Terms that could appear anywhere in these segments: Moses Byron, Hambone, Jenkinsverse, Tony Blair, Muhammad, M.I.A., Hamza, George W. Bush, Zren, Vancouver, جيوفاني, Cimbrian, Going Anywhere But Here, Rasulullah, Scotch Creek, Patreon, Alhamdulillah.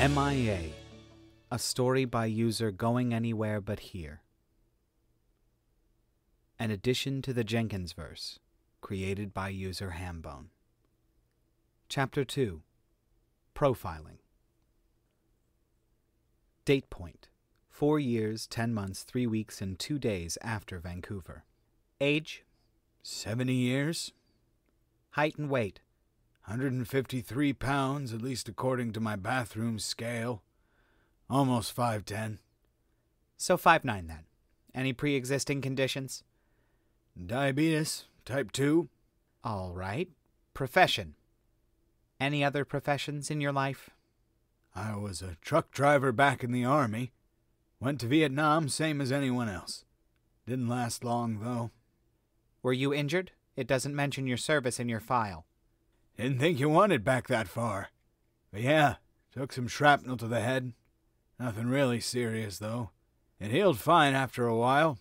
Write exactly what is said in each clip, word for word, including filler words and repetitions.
M I A, a story by user Going Anywhere But Here. An addition to the Jenkinsverse, created by user Hambone. Chapter two. Profiling. Date point: four years, ten months, three weeks, and two days after Vancouver. Age: seventy years. Height and weight: one hundred fifty-three pounds, at least according to my bathroom scale. Almost five ten. So five nine then. Any pre-existing conditions? Diabetes, type two. All right. Profession. Any other professions in your life? I was a truck driver back in the army. Went to Vietnam, same as anyone else. Didn't last long, though. Were you injured? It doesn't mention your service in your file. Didn't think you wanted back that far. But yeah, took some shrapnel to the head. Nothing really serious, though. It healed fine after a while.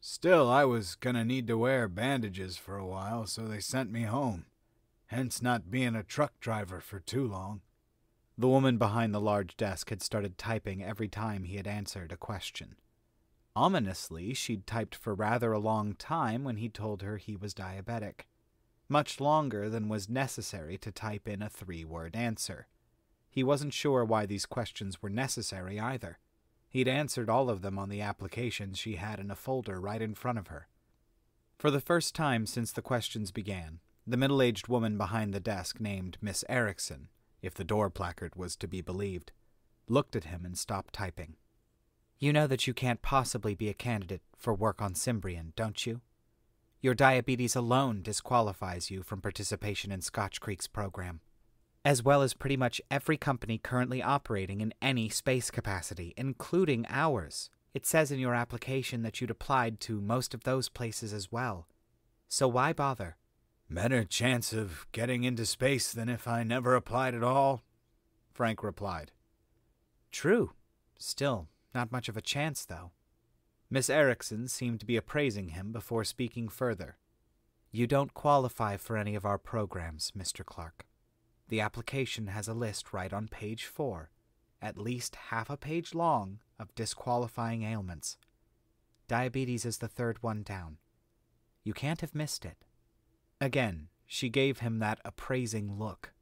Still, I was gonna need to wear bandages for a while, so they sent me home. Hence not being a truck driver for too long. The woman behind the large desk had started typing every time he had answered a question. Ominously, she'd typed for rather a long time when he told her he was diabetic. Much longer than was necessary to type in a three-word answer. He wasn't sure why these questions were necessary either. He'd answered all of them on the applications she had in a folder right in front of her. For the first time since the questions began, the middle-aged woman behind the desk, named Miss Erickson, if the door placard was to be believed, looked at him and stopped typing. "You know that you can't possibly be a candidate for work on Cimbrian, don't you? Your diabetes alone disqualifies you from participation in Scotch Creek's program, as well as pretty much every company currently operating in any space capacity, including ours. It says in your application that you'd applied to most of those places as well. So why bother?" "Better chance of getting into space than if I never applied at all," Frank replied. "True. Still, not much of a chance, though." Miss Erickson seemed to be appraising him before speaking further. "You don't qualify for any of our programs, Mister Clark. The application has a list right on page four, at least half a page long, of disqualifying ailments. Diabetes is the third one down. You can't have missed it." Again, she gave him that appraising look.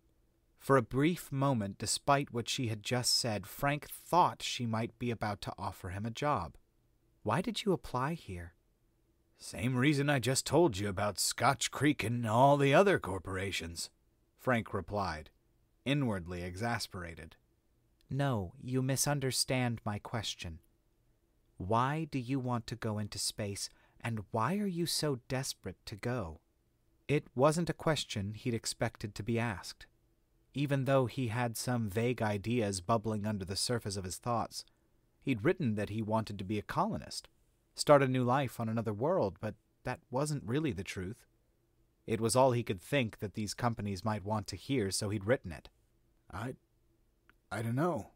For a brief moment, despite what she had just said, Frank thought she might be about to offer him a job. "Why did you apply here?" "Same reason I just told you about Scotch Creek and all the other corporations," Frank replied, inwardly exasperated. "No, you misunderstand my question. Why do you want to go into space, and why are you so desperate to go?" It wasn't a question he'd expected to be asked, even though he had some vague ideas bubbling under the surface of his thoughts. He'd written that he wanted to be a colonist, start a new life on another world, but that wasn't really the truth. It was all he could think that these companies might want to hear, so he'd written it. I... I don't know.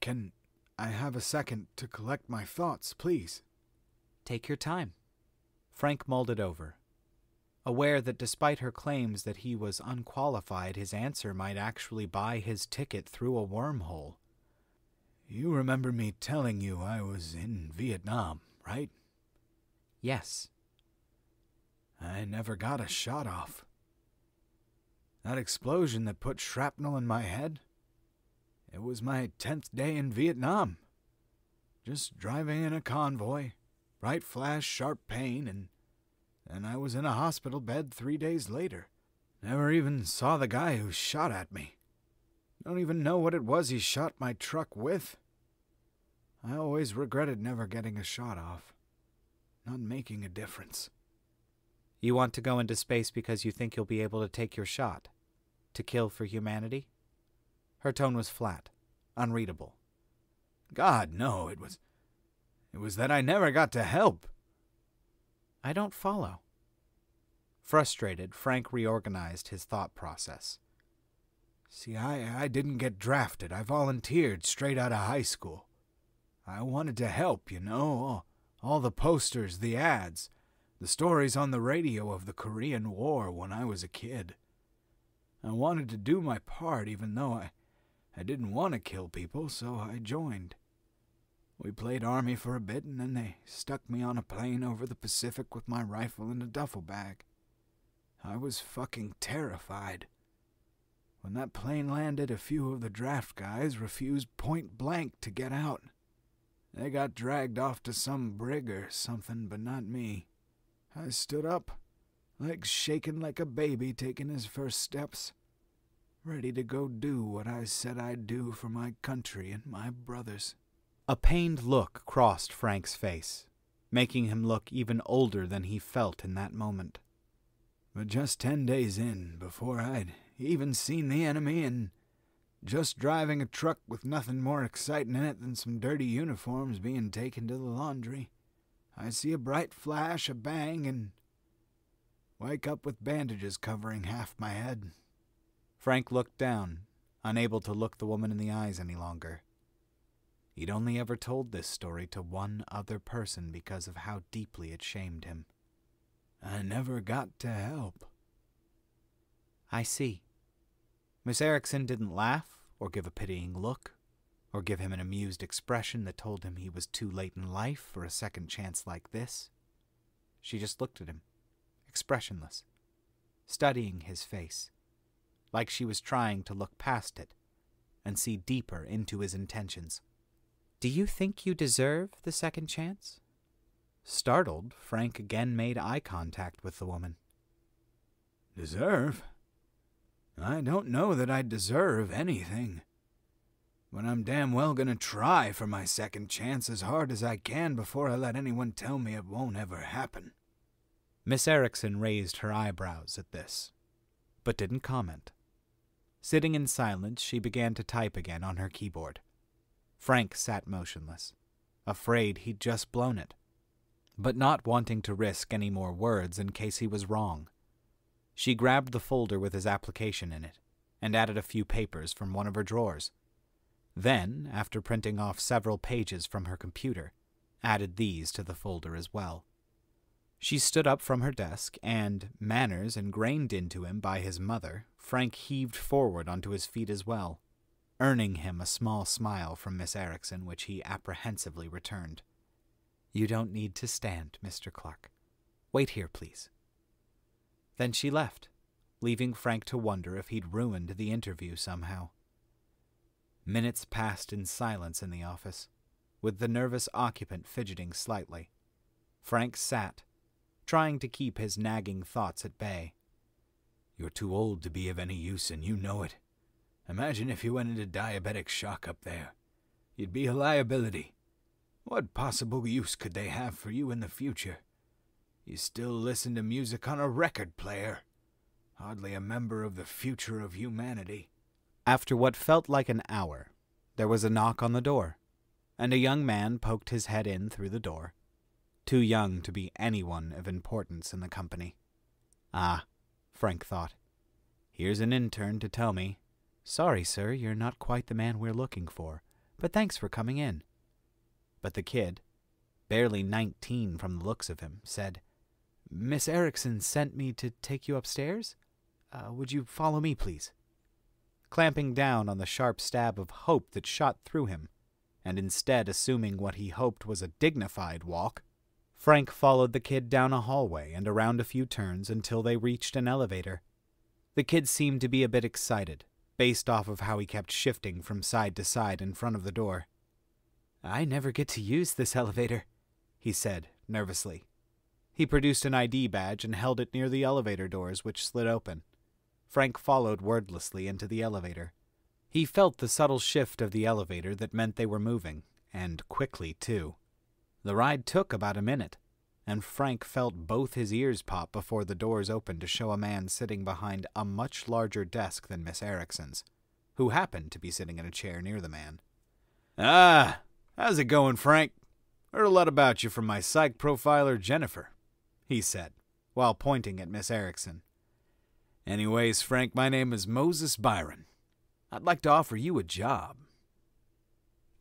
Can I have a second to collect my thoughts, please?" "Take your time." Frank mulled it over, aware that despite her claims that he was unqualified, his answer might actually buy his ticket through a wormhole. "You remember me telling you I was in Vietnam, right?" "Yes." "I never got a shot off. That explosion that put shrapnel in my head? It was my tenth day in Vietnam. Just driving in a convoy, bright flash, sharp pain, and then I was in a hospital bed three days later. Never even saw the guy who shot at me. Don't even know what it was he shot my truck with. I always regretted never getting a shot off. Not making a difference." "You want to go into space because you think you'll be able to take your shot? To kill for humanity?" Her tone was flat, unreadable. "God, no, it was... It was that I never got to help." "I don't follow." Frustrated, Frank reorganized his thought process. "See, I, I didn't get drafted. I volunteered straight out of high school. I wanted to help, you know. All, all the posters, the ads, the stories on the radio of the Korean War when I was a kid. I wanted to do my part, even though I, I didn't want to kill people, so I joined. We played army for a bit, and then they stuck me on a plane over the Pacific with my rifle in a duffel bag. I was fucking terrified. When that plane landed, a few of the draft guys refused point blank to get out. They got dragged off to some brig or something, but not me. I stood up, legs shaking like a baby taking his first steps, ready to go do what I said I'd do for my country and my brothers. A pained look crossed Frank's face, making him look even older than he felt in that moment. But just ten days in, before I'd even seen the enemy, and just driving a truck with nothing more exciting in it than some dirty uniforms being taken to the laundry, I see a bright flash, a bang, and wake up with bandages covering half my head. Frank looked down, unable to look the woman in the eyes any longer. He'd only ever told this story to one other person because of how deeply it shamed him. I never got to help. I see. Miss Erickson didn't laugh or give a pitying look or give him an amused expression that told him he was too late in life for a second chance like this. She just looked at him, expressionless, studying his face, like she was trying to look past it and see deeper into his intentions. Do you think you deserve the second chance? Startled, Frank again made eye contact with the woman. Deserve? I don't know that I deserve anything. But I'm damn well gonna try for my second chance as hard as I can before I let anyone tell me it won't ever happen. Miss Erickson raised her eyebrows at this, but didn't comment. Sitting in silence, she began to type again on her keyboard. Frank sat motionless, afraid he'd just blown it, but not wanting to risk any more words in case he was wrong. She grabbed the folder with his application in it and added a few papers from one of her drawers. Then, after printing off several pages from her computer, added these to the folder as well. She stood up from her desk and, manners ingrained into him by his mother, Frank heaved forward onto his feet as well, earning him a small smile from Miss Erickson, which he apprehensively returned. You don't need to stand, Mister Clark. Wait here, please. Then she left, leaving Frank to wonder if he'd ruined the interview somehow. Minutes passed in silence in the office, with the nervous occupant fidgeting slightly. Frank sat, trying to keep his nagging thoughts at bay. You're too old to be of any use, and you know it. Imagine if you went into diabetic shock up there. You'd be a liability. What possible use could they have for you in the future? You still listen to music on a record player. Hardly a member of the future of humanity. After what felt like an hour, there was a knock on the door, and a young man poked his head in through the door, too young to be anyone of importance in the company. Ah, Frank thought. Here's an intern to tell me, sorry, sir, you're not quite the man we're looking for, but thanks for coming in. But the kid, barely nineteen from the looks of him, said, Miss Erickson sent me to take you upstairs. Uh, would you follow me, please? Clamping down on the sharp stab of hope that shot through him, and instead assuming what he hoped was a dignified walk, Frank followed the kid down a hallway and around a few turns until they reached an elevator. The kid seemed to be a bit excited, based off of how he kept shifting from side to side in front of the door. I never get to use this elevator, he said, nervously. He produced an I D badge and held it near the elevator doors, which slid open. Frank followed wordlessly into the elevator. He felt the subtle shift of the elevator that meant they were moving, and quickly, too. The ride took about a minute, and Frank felt both his ears pop before the doors opened to show a man sitting behind a much larger desk than Miss Erickson's, who happened to be sitting in a chair near the man. Ah! How's it going, Frank? Heard a lot about you from my psych profiler, Jennifer, he said, while pointing at Miss Erickson. Anyways, Frank, my name is Moses Byron. I'd like to offer you a job.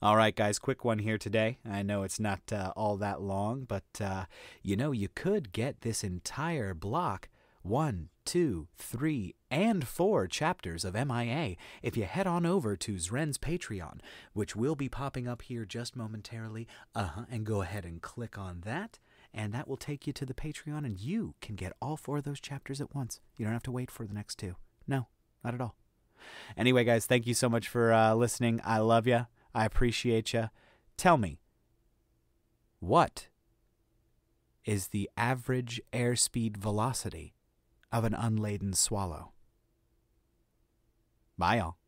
All right, guys, quick one here today. I know it's not uh, all that long, but, uh, you know, you could get this entire block, one, two, three, and four chapters of M I A if you head on over to Zren's Patreon, which will be popping up here just momentarily, uh-huh, and go ahead and click on that, and that will take you to the Patreon, and you can get all four of those chapters at once. You don't have to wait for the next two. No, not at all. Anyway, guys, thank you so much for uh, listening. I love you. I appreciate you. Tell me, what is the average airspeed velocity of an unladen swallow? Bye, y'all.